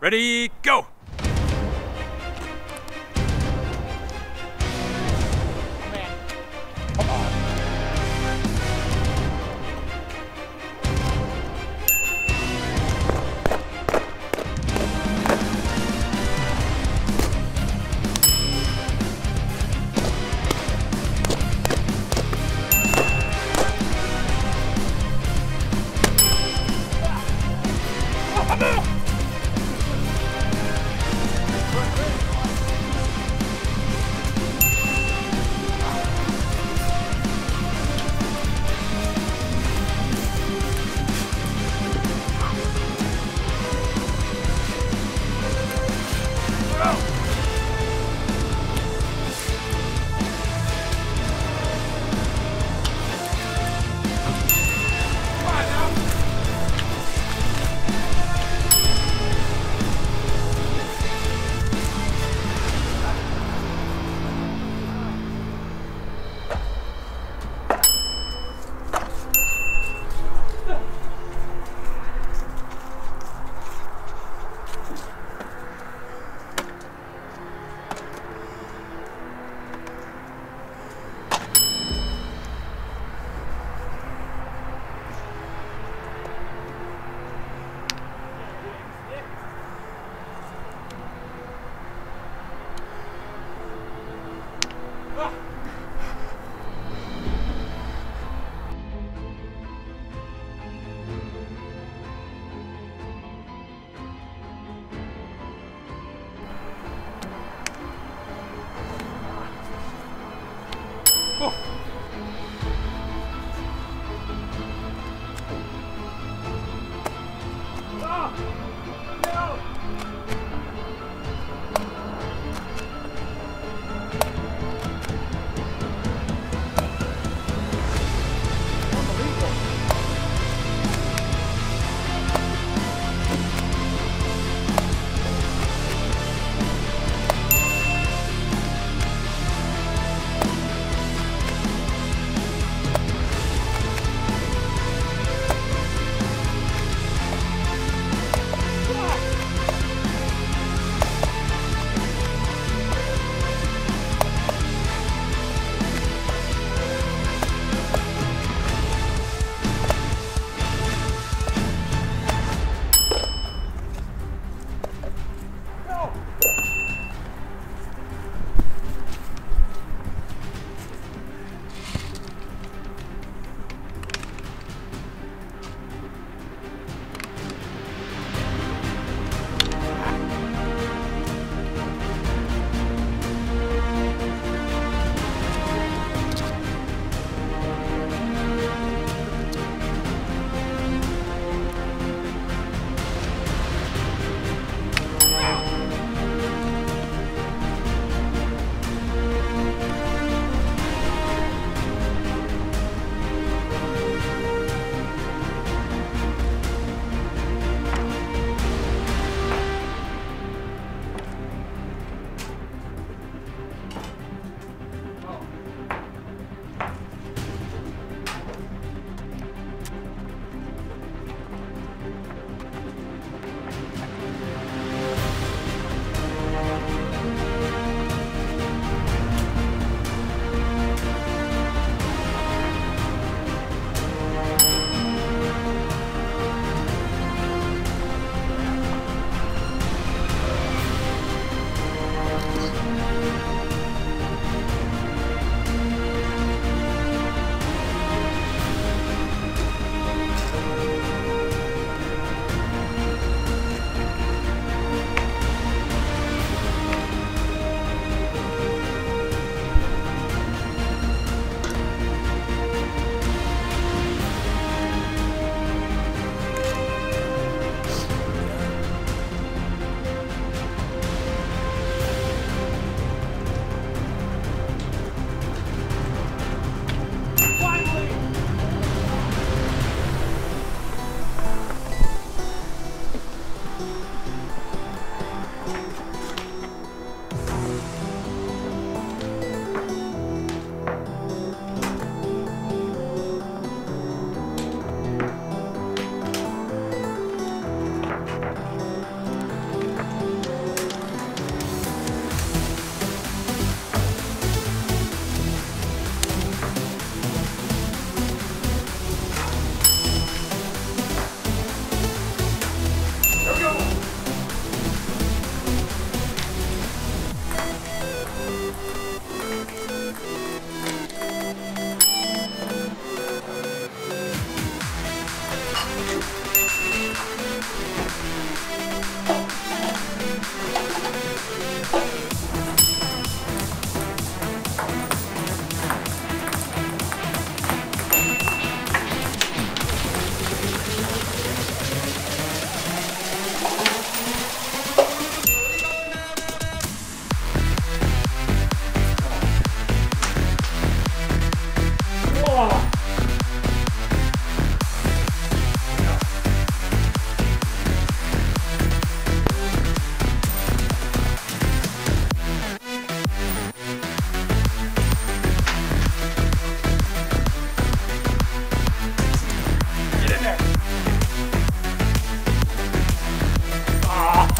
Ready, go!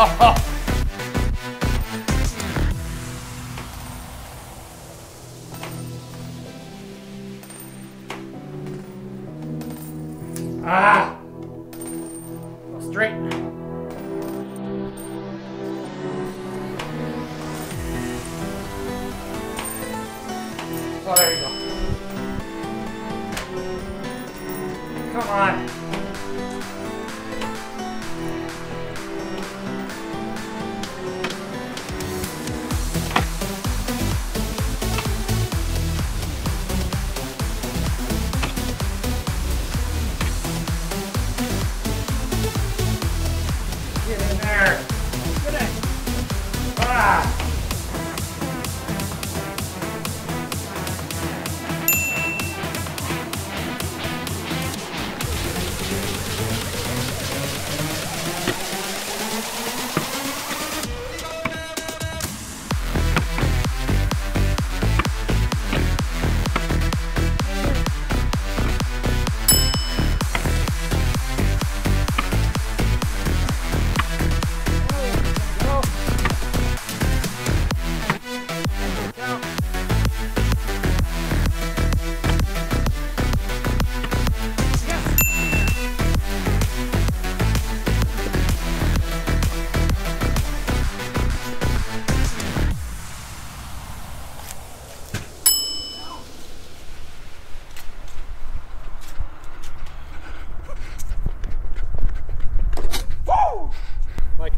Ah! Go straight. Oh, there you go. Come on.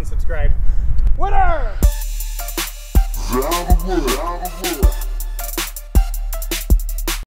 Subscribe. Winner!